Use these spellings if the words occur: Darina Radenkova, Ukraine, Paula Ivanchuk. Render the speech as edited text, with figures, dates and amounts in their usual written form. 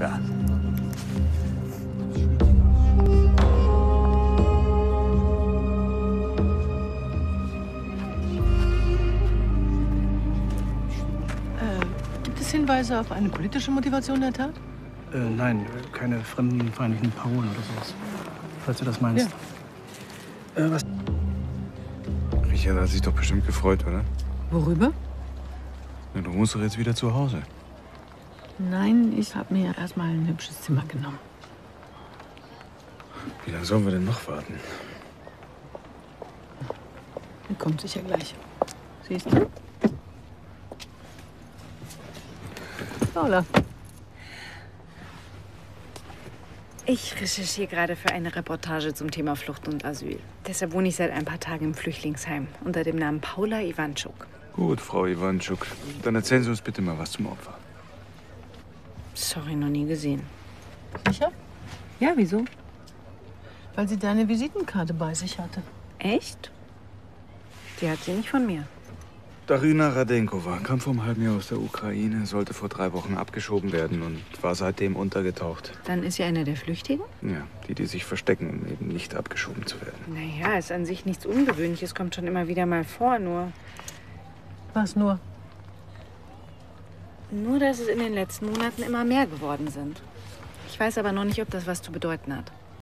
Ja. Gibt es Hinweise auf eine politische Motivation der Tat? Nein, keine fremdenfeindlichen Parolen oder sowas. Falls du das meinst. Ja. Was? Richard hat sich doch bestimmt gefreut, oder? Worüber? Na, du musst doch jetzt wieder zu Hause. Nein, ich habe mir erstmal ein hübsches Zimmer genommen. Wie lange sollen wir denn noch warten? Er kommt sicher gleich. Siehst du? Paula. Ich recherchiere gerade für eine Reportage zum Thema Flucht und Asyl. Deshalb wohne ich seit ein paar Tagen im Flüchtlingsheim unter dem Namen Paula Ivanchuk. Gut, Frau Ivanchuk. Dann erzählen Sie uns bitte mal was zum Opfer. Sorry, noch nie gesehen. Sicher? Ja, wieso? Weil sie deine Visitenkarte bei sich hatte. Echt? Die hat sie nicht von mir. Darina Radenkova kam vor einem halben Jahr aus der Ukraine, sollte vor 3 Wochen abgeschoben werden und war seitdem untergetaucht. Dann ist sie eine der Flüchtigen? Ja, die sich verstecken, um eben nicht abgeschoben zu werden. Naja, ist an sich nichts Ungewöhnliches, kommt schon immer wieder mal vor, nur... Was nur? Nur, dass es in den letzten Monaten immer mehr geworden sind. Ich weiß aber noch nicht, ob das was zu bedeuten hat.